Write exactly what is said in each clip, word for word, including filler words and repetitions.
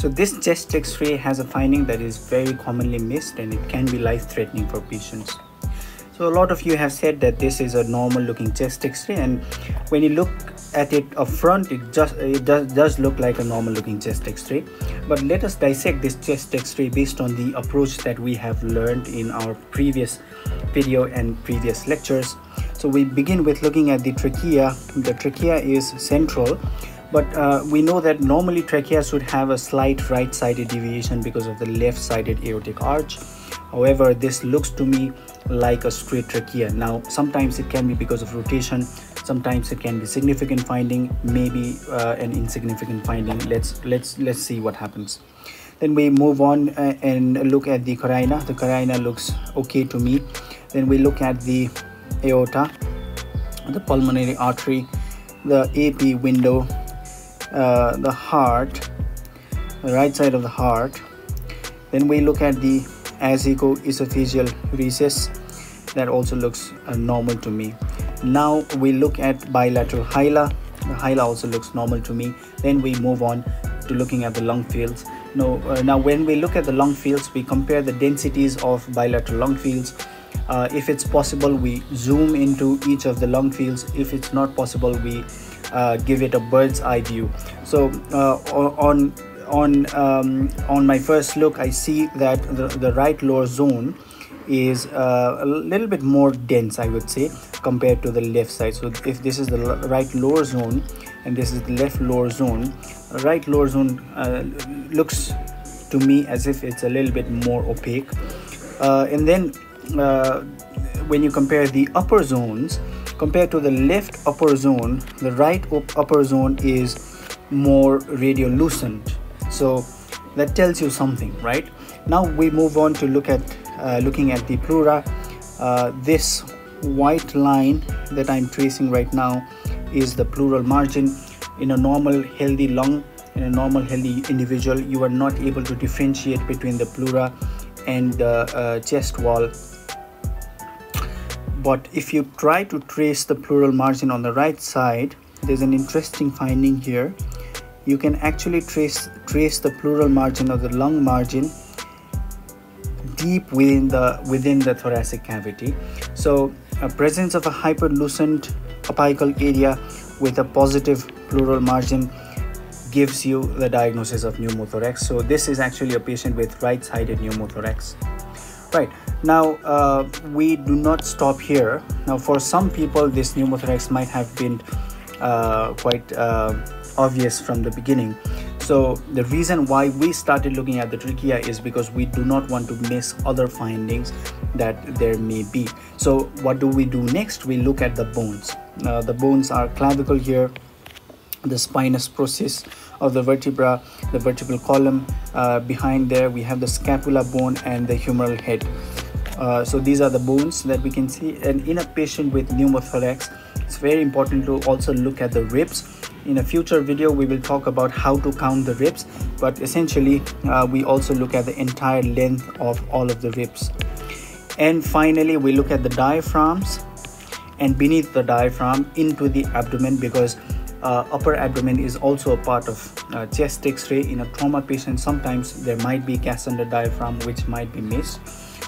So this chest X-ray has a finding that is very commonly missed, and it can be life-threatening for patients. So a lot of you have said that this is a normal looking chest X-ray, and when you look at it up front, it just it does, does look like a normal looking chest X-ray. But let us dissect this chest X-ray based on the approach that we have learned in our previous video and previous lectures. So we begin with looking at the trachea. The trachea is central, but uh, we know that normally trachea should have a slight right-sided deviation because of the left-sided aortic arch. However, this looks to me like a straight trachea. Now, sometimes it can be because of rotation, sometimes it can be significant finding, maybe uh, an insignificant finding. Let's let's let's see what happens. Then we move on uh, and look at the carina. The carina looks okay to me. Then we look at the aorta, the pulmonary artery, the A P window, uh, the heart, the right side of the heart. Then we look at the azygo-esophageal recess. That also looks uh, normal to me. Now we look at bilateral hyla. The hyla also looks normal to me. Then we move on to looking at the lung fields. Now, uh, now when we look at the lung fields, we compare the densities of bilateral lung fields. Uh, if it's possible, we zoom into each of the lung fields. If it's not possible, we uh, give it a bird's eye view. So uh, on on um, on my first look, I see that the, the right lower zone is uh, a little bit more dense, I would say, compared to the left side. So if this is the right lower zone and this is the left lower zone, right lower zone uh, looks to me as if it's a little bit more opaque. Uh, and then uh, when you compare the upper zones, compared to the left upper zone, the right upper zone is more radiolucent. So that tells you something, right? Now we move on to look at uh, looking at the pleura. Uh, this white line that I'm tracing right now is the pleural margin. In a normal healthy lung, in a normal healthy individual, you are not able to differentiate between the pleura and the uh, chest wall. But if you try to trace the pleural margin on the right side, there's an interesting finding here. You can actually trace trace the pleural margin or the lung margin deep within the within the thoracic cavity. So a presence of a hyperlucent apical area with a positive pleural margin gives you the diagnosis of pneumothorax. So this is actually a patient with right-sided pneumothorax. Right now, uh, we do not stop here. Now, for some people, this pneumothorax might have been uh, quite uh, obvious from the beginning. So the reason why we started looking at the trachea is because we do not want to miss other findings that there may be. So what do we do next? We look at the bones. Uh, the bones are clavicle here, the spinous process of the vertebra, the vertebral column. Uh, behind there we have the scapula bone and the humeral head. Uh, so these are the bones that we can see. And in a patient with pneumothorax, it's very important to also look at the ribs. In a future video, we will talk about how to count the ribs, but essentially uh, we also look at the entire length of all of the ribs. And finally, we look at the diaphragms, and beneath the diaphragm into the abdomen, because uh, upper abdomen is also a part of uh, chest X-ray. In a trauma patient, sometimes there might be cast under diaphragm, which might be missed,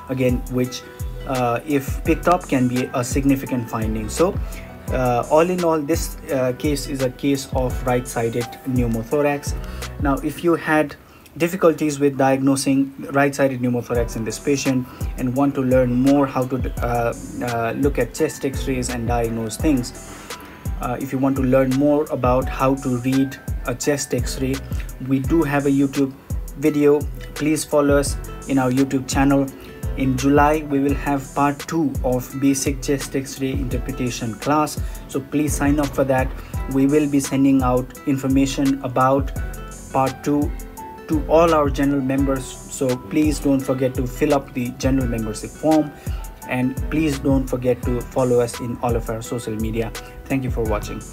again, which uh, if picked up can be a significant finding. So Uh, all in all, this uh, case is a case of right-sided pneumothorax. Now, if you had difficulties with diagnosing right-sided pneumothorax in this patient and want to learn more how to uh, uh, look at chest X-rays and diagnose things, uh, if you want to learn more about how to read a chest X-ray, we do have a YouTube video. Please follow us in our YouTube channel. In July, we will have part two of basic chest X-ray interpretation class, so please sign up for that. We will be sending out information about part two to all our general members, so please don't forget to fill up the general membership form, and please don't forget to follow us in all of our social media. Thank you for watching.